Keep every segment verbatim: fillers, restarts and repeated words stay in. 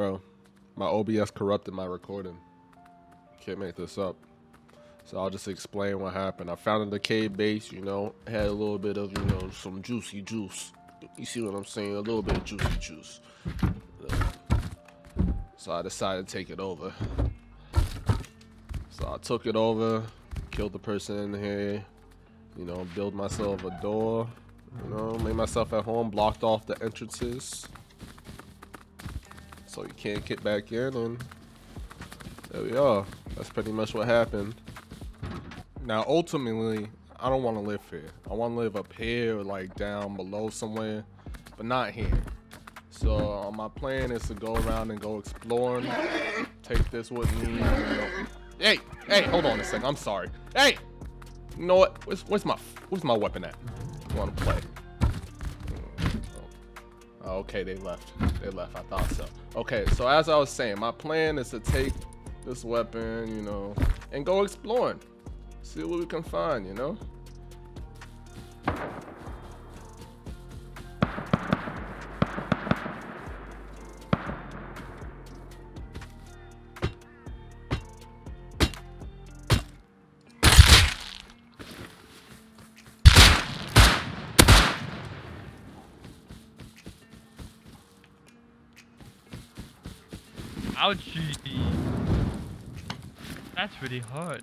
Bro, my O B S corrupted my recording. Can't make this up. So I'll just explain what happened. I found a decayed base, you know, had a little bit of, you know, some juicy juice. You see what I'm saying? A little bit of juicy juice. So I decided to take it over. So I took it over, killed the person in here, you know, built myself a door, you know, made myself at home, blocked off the entrances, so you can't get back in, and there we are. That's pretty much what happened. Now, ultimately, I don't want to live here. I want to live up here, or like down below somewhere, but not here. So uh, my plan is to go around and go exploring. Take this with me. You know. Hey, hey, hold on a second. I'm sorry. Hey, you know what? Where's, where's my where's my weapon at? I want to play. Oh, okay, they left. They left. I thought so. Okay, so as I was saying, my plan is to take this weapon, you know, and go exploring. See what we can find, you know? Ouchie! That's really hard.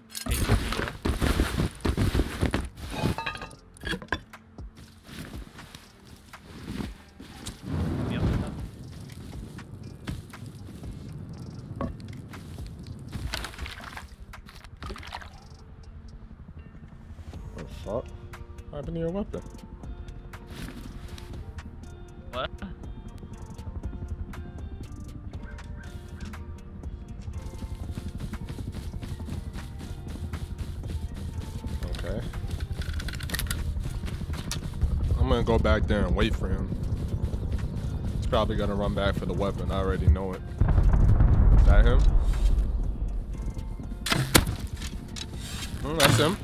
What happened to your weapon? What? Okay. I'm gonna go back there and wait for him. He's probably gonna run back for the weapon. I already know it. Is that him? Mm, that's him.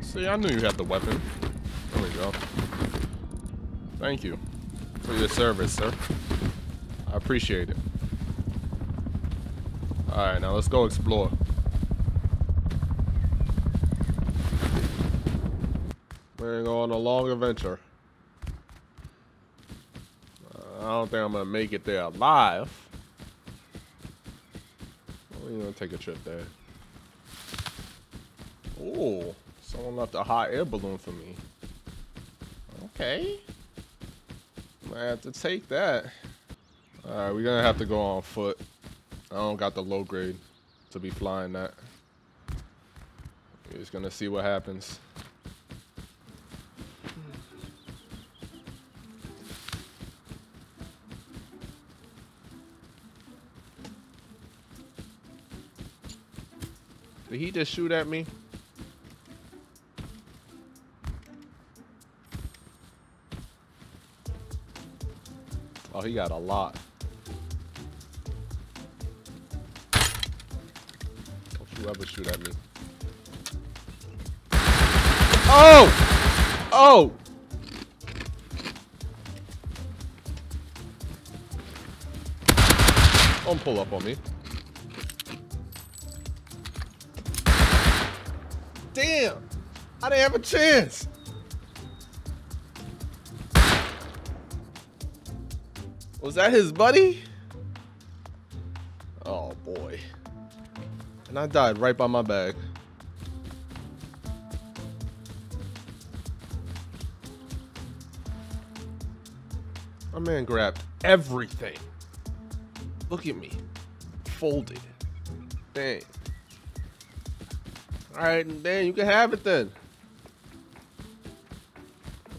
See, I knew you had the weapon. There we go. Thank you for your service, sir. I appreciate it. Alright, now let's go explore. We're gonna go on a long adventure. I don't think I'm gonna make it there alive. We're gonna take a trip there. Ooh. Someone left a hot air balloon for me. Okay. I have to take that. Alright, we're gonna have to go on foot. I don't got the low grade to be flying that. We're just gonna see what happens. Did he just shoot at me? Oh, he got a lot. Don't you ever shoot at me. Oh! Oh! Don't pull up on me. Damn! I didn't have a chance! Was that his buddy? Oh boy. And I died right by my bag. My man grabbed everything. Look at me. Folded. Dang. Alright, dang, you can have it then.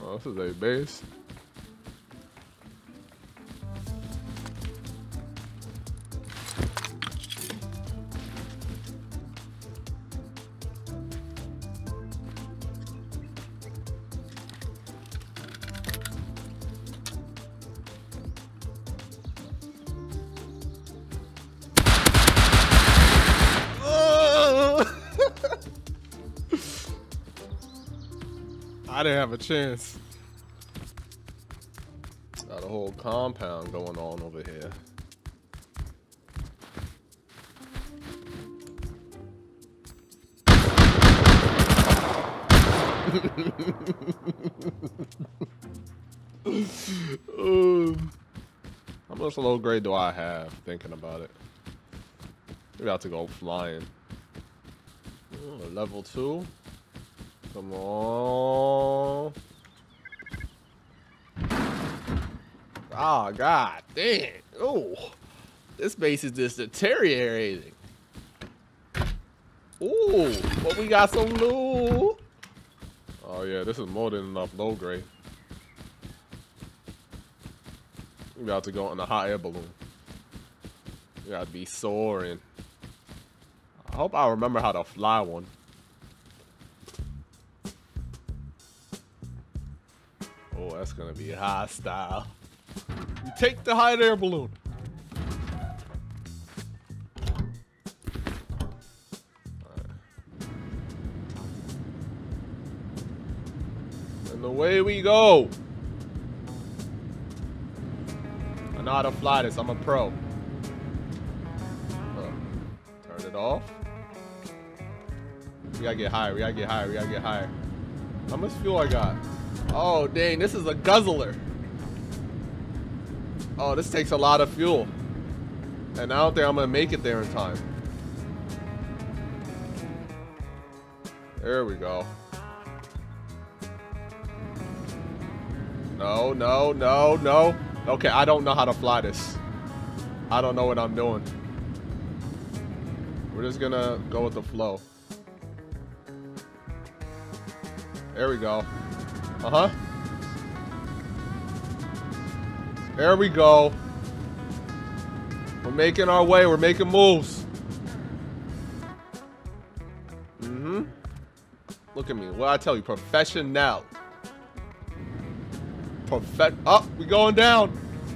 Oh, this is a base. I didn't have a chance. Got a whole compound going on over here. uh, how much low grade do I have? Thinking about it, we got to go flying. Ooh, level two. Come on. Oh, god damn. Oh, this base is just deteriorating. Ooh, but we got some new. Oh yeah, this is more than enough low grade. We got to go in a hot air balloon. We got to be soaring. I hope I remember how to fly one. Oh, that's gonna be hostile. You take the hot air balloon. Away we go. I know how to fly this. I'm a pro. Huh. Turn it off. We gotta get higher. We gotta get higher. We gotta get higher. How much fuel I got? Oh, dang. This is a guzzler. Oh, this takes a lot of fuel. And I don't think I'm gonna make it there in time. There we go. No, no, no, no. Okay, I don't know how to fly this. I don't know what I'm doing. We're just gonna go with the flow. There we go. Uh-huh. There we go. We're making our way. We're making moves. Mm-hmm. Look at me. What I tell you, professional. Perfect. Up, oh, we going down.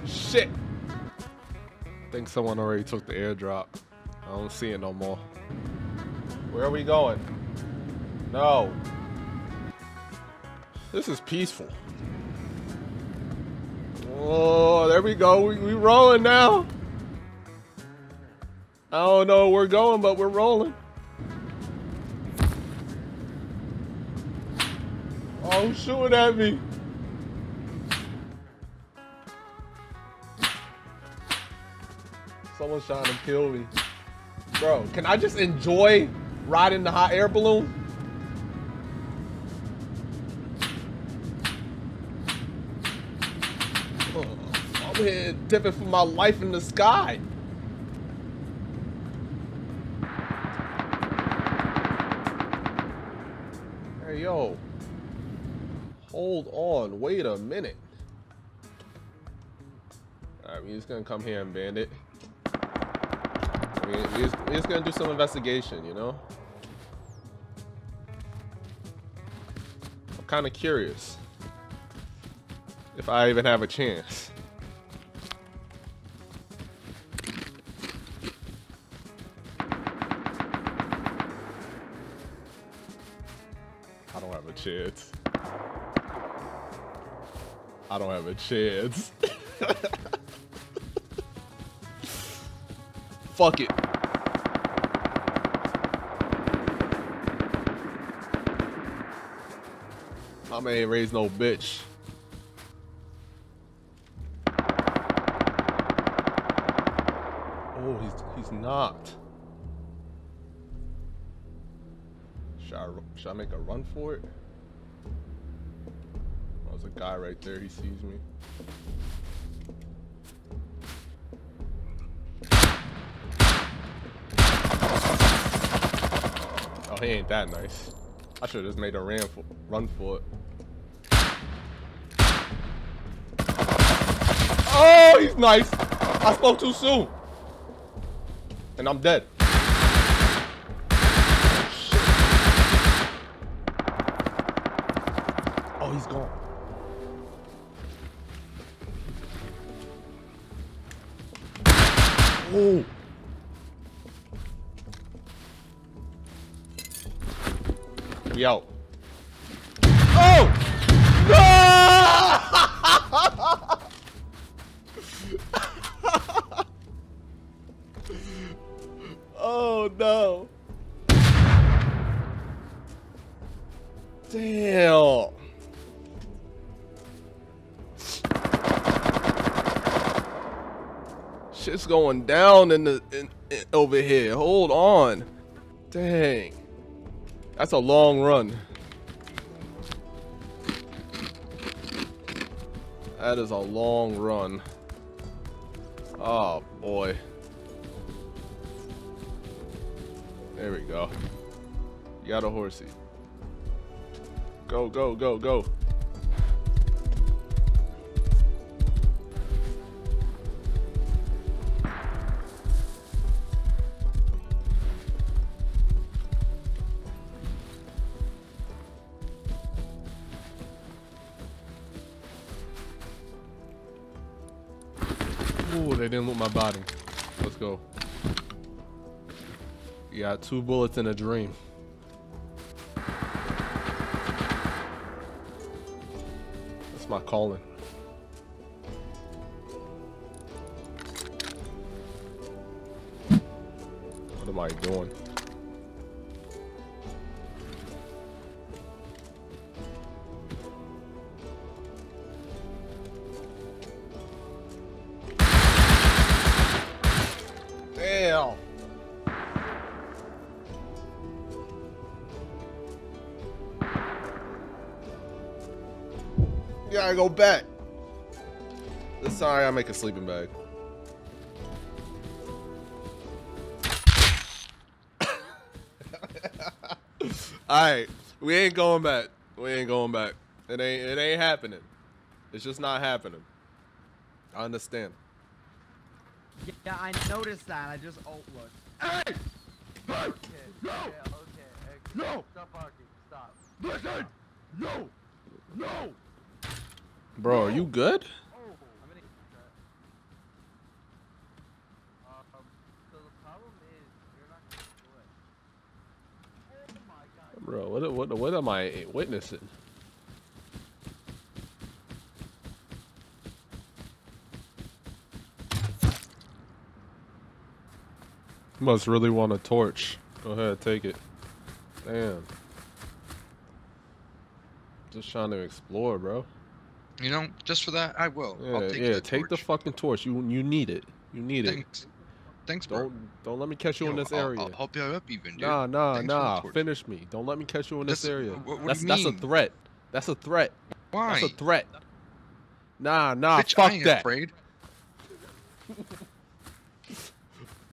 Shit. I think someone already took the airdrop. I don't see it no more. Where are we going? No. This is peaceful. Oh, there we go. We, we rolling now. I don't know where we're going, but we're rolling. Oh, shooting at me. Someone's trying to kill me. Bro, can I just enjoy riding the hot air balloon? Oh, I'm here dipping for my life in the sky. Hey, yo. Hold on. Wait a minute. Alright, we're just gonna come here and bandit. We're just, we're just gonna do some investigation, you know? I'm kind of curious if I even have a chance. I don't have a chance. I don't have a chance. Fuck it. My man ain't raised no bitch. Oh, he's he's knocked. Should I should I make a run for it? Oh, there's a guy right there. He sees me. He ain't that nice. I should have just made a ran for, run for it. Oh, he's nice. I spoke too soon. And I'm dead. Oh, he's gone. Oh. We out. Oh! Oh no. Damn. Shit's going down in the in, in, over here. Hold on. Dang. That's a long run. That is a long run. Oh boy. There we go. You got a horsey. Go, go, go, go. Ooh, they didn't loot my body. Let's go. You got two bullets in a dream. That's my calling. What am I doing? Gotta go back. This time I make a sleeping bag. Alright, we ain't going back. We ain't going back. It ain't it ain't happening. It's just not happening. I understand. Yeah, I noticed that. I just alt looked. Hey! Hey! Okay, no! Yeah, okay, okay. No! Stop barking. Stop. Listen! No! No! Bro, are you good? Oh, I'm gonna eat that. Um, so the problem is you're not gonna do it. Oh my god. Bro, what what what am I witnessing? You must really want a torch. Go ahead, take it. Damn. Just trying to explore, bro. You know, just for that, I will. Yeah, I'll take yeah. The take torch. The fucking torch. You you need it. You need Thanks. it. Thanks, bro. Don't don't let me catch you Yo, in this I'll, area. I'll help you up, even. Dude. Nah, nah, Thanks nah. Finish me. Don't let me catch you in that's, this area. What, what that's do you that's mean? a threat. That's a threat. Why? That's a threat. Nah, nah. Bitch, fuck I ain't that. Afraid.